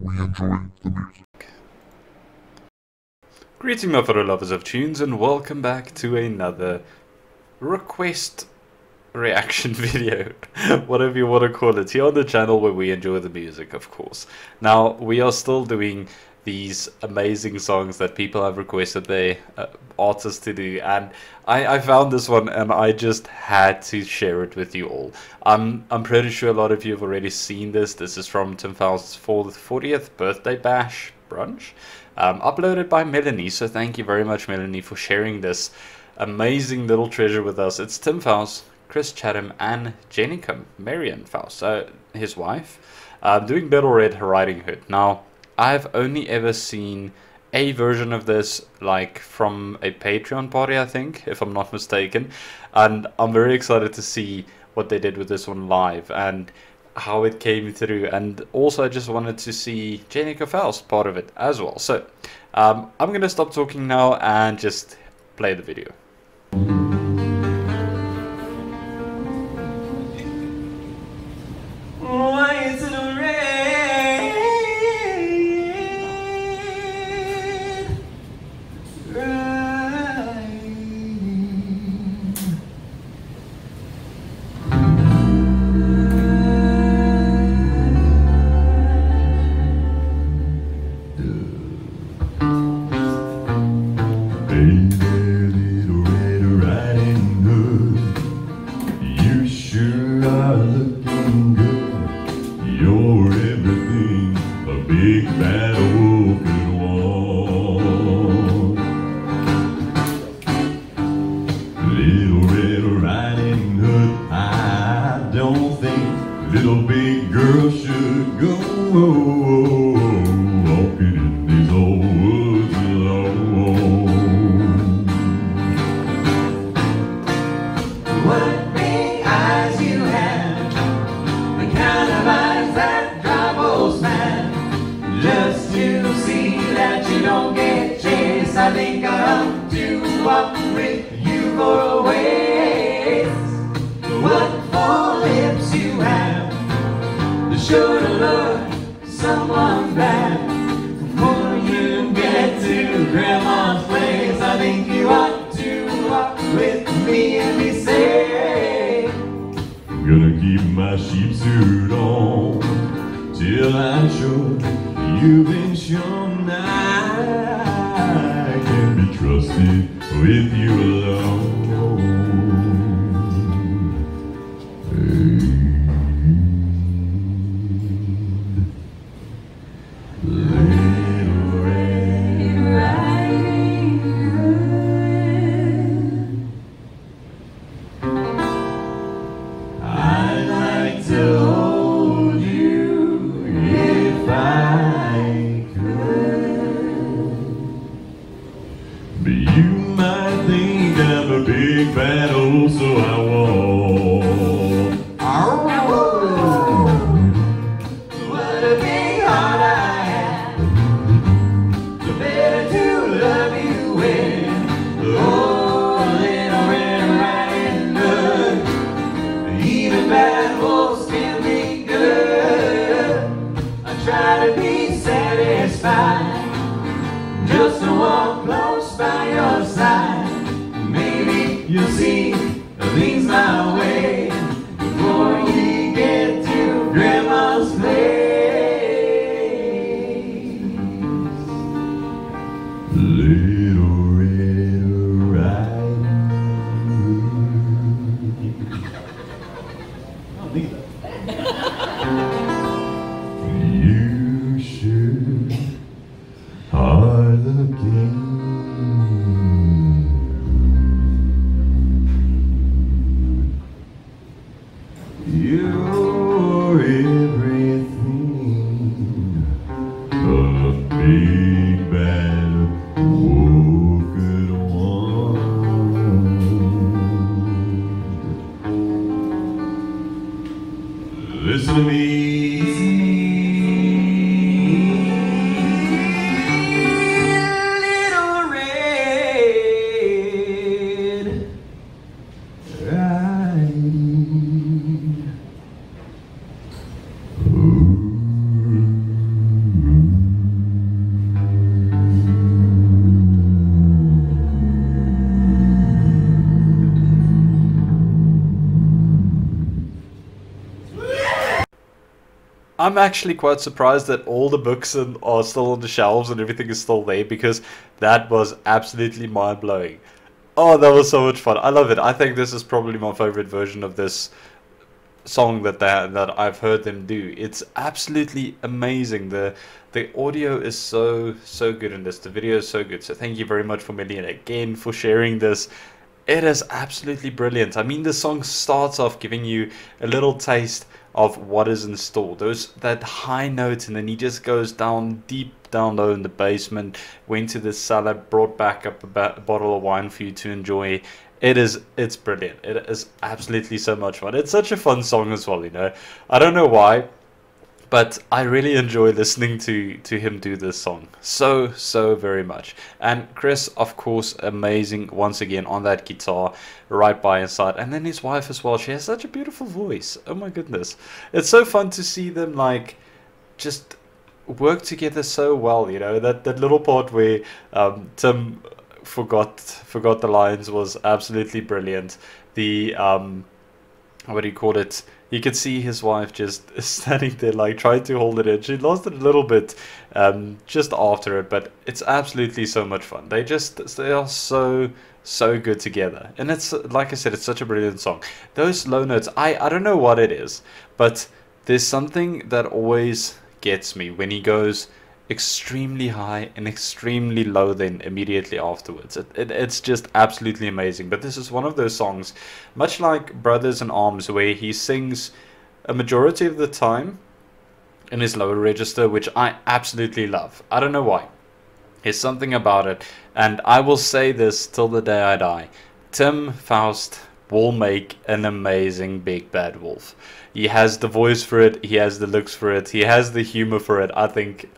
we enjoy the music. Greeting my fellow lovers of tunes and welcome back to another request reaction video, whatever you want to call it, here on the channel where we enjoy the music, of course. Now, we are still doing these amazing songs that people have requested their artists to do, and I found this one and I just had to share it with you all. I'm pretty sure a lot of you have already seen this. This is from Tim Foust's 40th birthday bash brunch, uploaded by Melanie, so thank you very much, Melanie, for sharing this amazing little treasure with us. It's Tim Foust, Chris Chatham and Jenika Marion Foust, his wife, doing Little Red Riding Hood. Now, I've only ever seen a version of this, like, from a Patreon party, I think, if I'm not mistaken. And I'm very excited to see what they did with this one live and how it came through. And also, I just wanted to see Jenika Foust part of it as well. So, I'm going to stop talking now and just play the video. Little big girl should go walking in these old woods alone. What big eyes you have, the kind of eyes that drive old man. Just to see that you don't get chased, I think I'll have to walk with you for a ways. What four lips you have, sure to love someone back before you get to Grandma's place. I think you ought to walk with me and be safe. I'm gonna keep my sheep suit on till I'm sure you've been shown I can be trusted with you alone. Hey. I'm actually quite surprised that all the books are still on the shelves and everything is still there, because that was absolutely mind-blowing. Oh, that was so much fun. I love it. I think this is probably my favorite version of this song that I've heard them do. It's absolutely amazing. The audio is so good in this. The video is so good. So thank you very much for Melanie again for sharing this. It is absolutely brilliant. I mean, the song starts off giving you a little taste of what is in store, that high note, and then he just goes down deep down low in the basement, went to the cellar, brought back up a bottle of wine for you to enjoy. It's brilliant. It is absolutely so much fun. It's such a fun song as well, you know. I don't know why, but I really enjoy listening to him do this song so very much. And Chris, of course, amazing once again on that guitar right by his side. And then his wife as well. She has such a beautiful voice. Oh my goodness. It's so fun to see them like just work together so well, you know. That little part where Tim forgot the lines was absolutely brilliant. The what do you call it? You could see his wife just standing there, like, trying to hold it in. She lost it a little bit just after it, but it's absolutely so much fun. They are so good together. And it's, like I said, it's such a brilliant song. Those low notes, I don't know what it is, but there's something that always gets me when he goes extremely high and extremely low then immediately afterwards. It's just absolutely amazing. But this is one of those songs, much like Brothers in Arms, where he sings a majority of the time in his lower register, which I absolutely love. I don't know why. There's something about it, and I will say this till the day I die: Tim Foust will make an amazing Big Bad Wolf. He has the voice for it, he has the looks for it, he has the humor for it. I think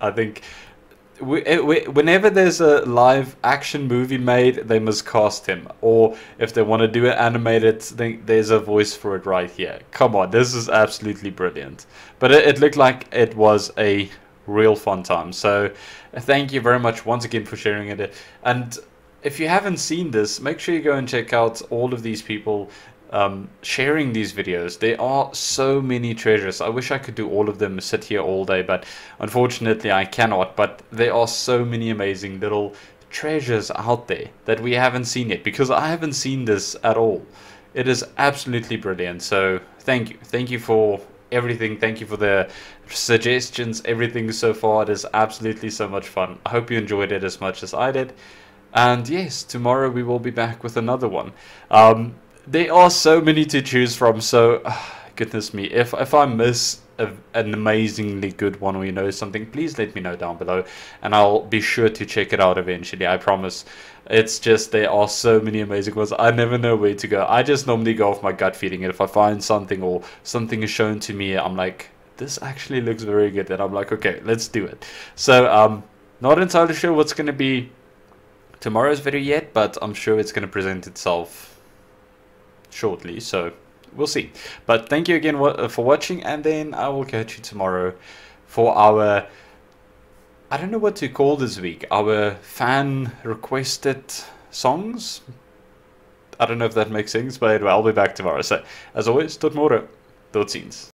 whenever there's a live action movie made, they must cast him, or if they want to do an animated thing, there's a voice for it right here. Come on, this is absolutely brilliant. But it looked like it was a real fun time, so thank you very much once again for sharing it. And if you haven't seen this, make sure you go and check out all of these people sharing these videos. There are so many treasures. I wish I could do all of them, sit here all day, but unfortunately I cannot. But there are so many amazing little treasures out there that we haven't seen yet, because I haven't seen this at all. It is absolutely brilliant. So thank you. Thank you for everything. Thank you for the suggestions, everything so far. It is absolutely so much fun. I hope you enjoyed it as much as I did. And yes, tomorrow we will be back with another one. There are so many to choose from, so goodness me, if I miss an amazingly good one, or you know something, please let me know down below, and I'll be sure to check it out eventually, I promise. It's just, there are so many amazing ones. I never know where to go. I just normally go off my gut feeling, and if I find something, or something is shown to me, I'm like, this actually looks very good, and I'm like, okay, let's do it. So not entirely sure what's going to be tomorrow's video yet, but I'm sure it's going to present itself shortly, so we'll see. But thank you again for watching, and then I will catch you tomorrow for our, I don't know what to call this week, our fan requested songs. I don't know if that makes sense, but I'll be back tomorrow. So as always, tot morgen, tot ziens.